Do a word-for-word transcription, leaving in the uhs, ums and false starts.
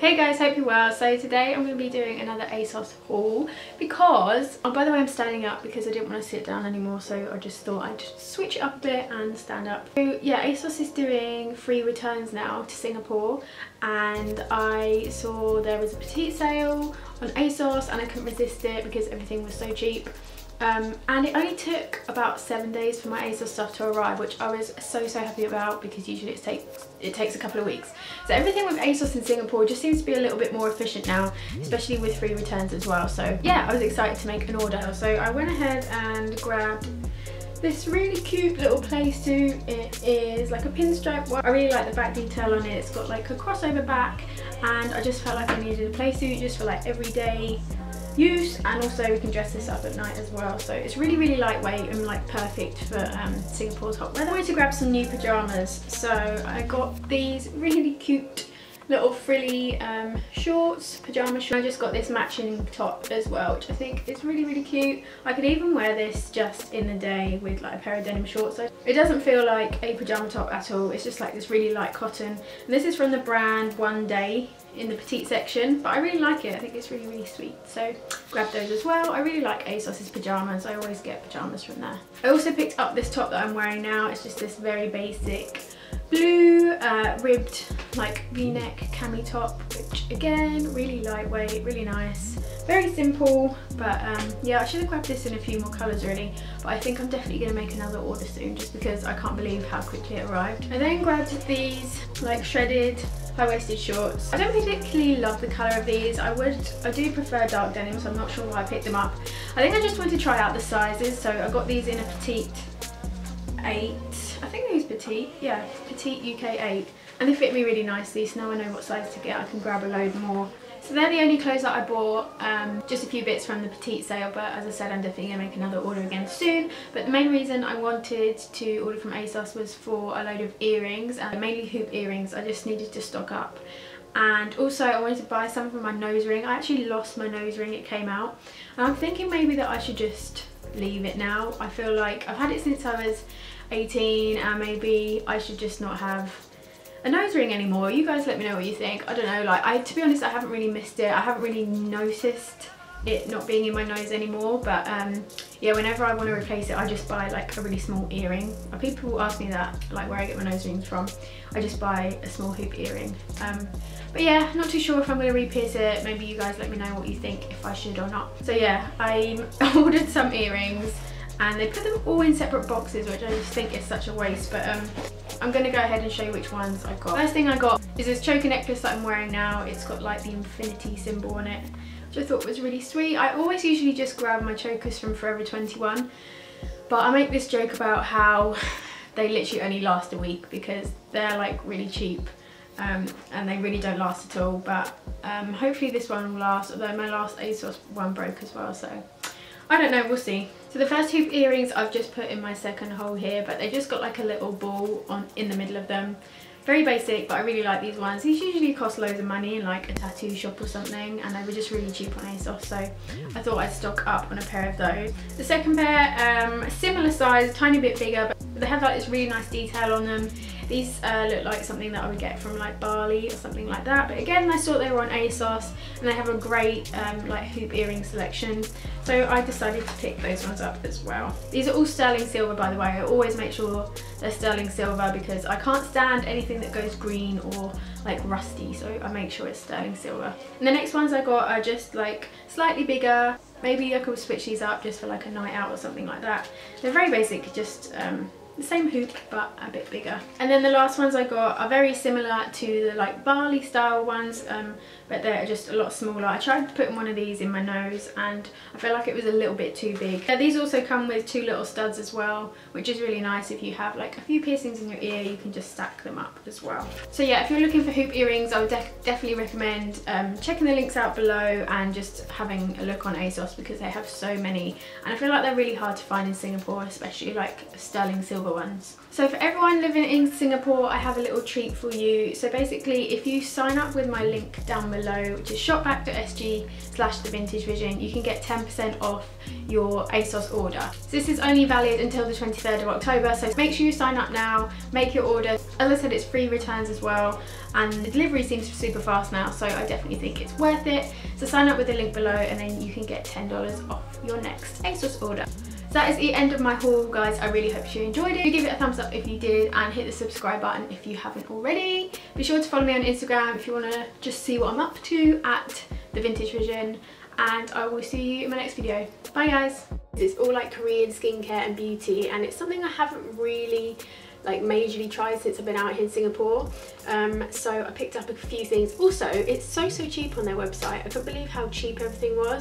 Hey guys, hope you're well. So today I'm going to be doing another ASOS haul because, oh by the way, I'm standing up because I didn't want to sit down anymore, so I just thought I'd switch it up a bit and stand up. So yeah, ASOS is doing free returns now to Singapore, and I saw there was a petite sale on ASOS and I couldn't resist it because everything was so cheap. Um, and it only took about seven days for my ASOS stuff to arrive, which I was so so happy about because usually it takes it takes a couple of weeks. So everything with ASOS in Singapore just seems to be a little bit more efficient now, especially with free returns as well. So yeah, I was excited to make an order. So I went ahead and grabbed this really cute little play suit. It is like a pinstripe one. I really like the back detail on it. It's got like a crossover back, and I just felt like I needed a play suit just for like everyday use, and also we can dress this up at night as well. So it's really really lightweight and like perfect for um, Singapore's hot weather. I wanted to grab some new pyjamas, so I got these really cute little frilly um, shorts, pyjama shorts. I just got this matching top as well, which I think is really really cute. I could even wear this just in the day with like a pair of denim shorts. It doesn't feel like a pyjama top at all, it's just like this really light cotton. And this is from the brand One Day in the petite section, but I really like it. I think it's really really sweet, so grab those as well. I really like ASOS's pyjamas, I always get pyjamas from there. I also picked up this top that I'm wearing now. It's just this very basic blue uh, ribbed like v-neck cami top, which again really lightweight, really nice, very simple. But um, yeah, I should have grabbed this in a few more colours really, but I think I'm definitely going to make another order soon just because I can't believe how quickly it arrived. I then grabbed these like shredded high-waisted shorts. I don't particularly love the colour of these. I would, I do prefer dark denim, so I'm not sure why I picked them up. I think I just wanted to try out the sizes, so I got these in a petite eight. I think these petite, yeah, petite U K eight, and they fit me really nicely, so now I know what size to get. I can grab a load more. So they're the only clothes that I bought, um, just a few bits from the petite sale, but as I said, I'm definitely going to make another order again soon. But the main reason I wanted to order from ASOS was for a load of earrings, and mainly hoop earrings. I just needed to stock up. And also I wanted to buy some for my nose ring. I actually lost my nose ring, it came out. And I'm thinking maybe that I should just leave it now. I feel like I've had it since I was eighteen, and maybe I should just not have a nose ring anymore. You guys let me know what you think. I don't know, like I to be honest, I haven't really missed it. I haven't really noticed it not being in my nose anymore, but um yeah, whenever I want to replace it, I just buy like a really small earring. People ask me that, like where I get my nose rings from. I just buy a small hoop earring. Um but yeah, not too sure if I'm going to re-pierce it. Maybe you guys let me know what you think, if I should or not. So yeah, I ordered some earrings and they put them all in separate boxes, which I just think is such a waste, but um I'm going to go ahead and show you which ones I got. First thing I got is this choker necklace that I'm wearing now. It's got like the infinity symbol on it, which I thought was really sweet. I always usually just grab my chokers from Forever twenty-one, but I make this joke about how they literally only last a week because they're like really cheap, um, and they really don't last at all. But um, hopefully this one will last, although my last ASOS one broke as well, so I don't know, we'll see. So the first hoop earrings I've just put in my second hole here, but they just got like a little ball on in the middle of them. Very basic, but I really like these ones. These usually cost loads of money in like a tattoo shop or something, and they were just really cheap on ASOS, so I thought I'd stock up on a pair of those. The second pair, um, similar size, tiny bit bigger, but they have like this really nice detail on them. These uh, look like something that I would get from like Bali or something like that. But again, I saw they were on ASOS, and they have a great um, like hoop earring selection. So I decided to pick those ones up as well. These are all sterling silver, by the way. I always make sure they're sterling silver because I can't stand anything that goes green or like rusty. So I make sure it's sterling silver. And the next ones I got are just like slightly bigger. Maybe I could switch these up just for like a night out or something like that. They're very basic, just um, the same hoop but a bit bigger. And then the last ones I got are very similar to the like Bali style ones, um, but they're just a lot smaller. I tried putting one of these in my nose and I feel like it was a little bit too big. Now, these also come with two little studs as well, which is really nice. If you have like a few piercings in your ear, you can just stack them up as well. So yeah, if you're looking for hoop earrings, I would def definitely recommend um, checking the links out below and just having a look on ASOS because they have so many, and I feel like they're really hard to find in Singapore, especially like sterling silver ones. So for everyone living in Singapore, I have a little treat for you. So basically, if you sign up with my link down below, which is shopback dot S G slash the vintage vision, you can get ten percent off your ASOS order. So this is only valid until the twenty-third of October, so make sure you sign up now, make your order. As I said, it's free returns as well, and the delivery seems super fast now, so I definitely think it's worth it. So sign up with the link below and then you can get ten dollars off your next ASOS order. So that is the end of my haul, guys. I really hope you enjoyed it. Give it a thumbs up if you did and hit the subscribe button if you haven't already. Be sure to follow me on Instagram if you want to just see what I'm up to, at The Vintage Vision, and I will see you in my next video. Bye guys. It's all like Korean skincare and beauty, and it's something I haven't really like majorly tried since I've been out here in Singapore, um, so I picked up a few things. Also, it's so so cheap on their website. I couldn't believe how cheap everything was.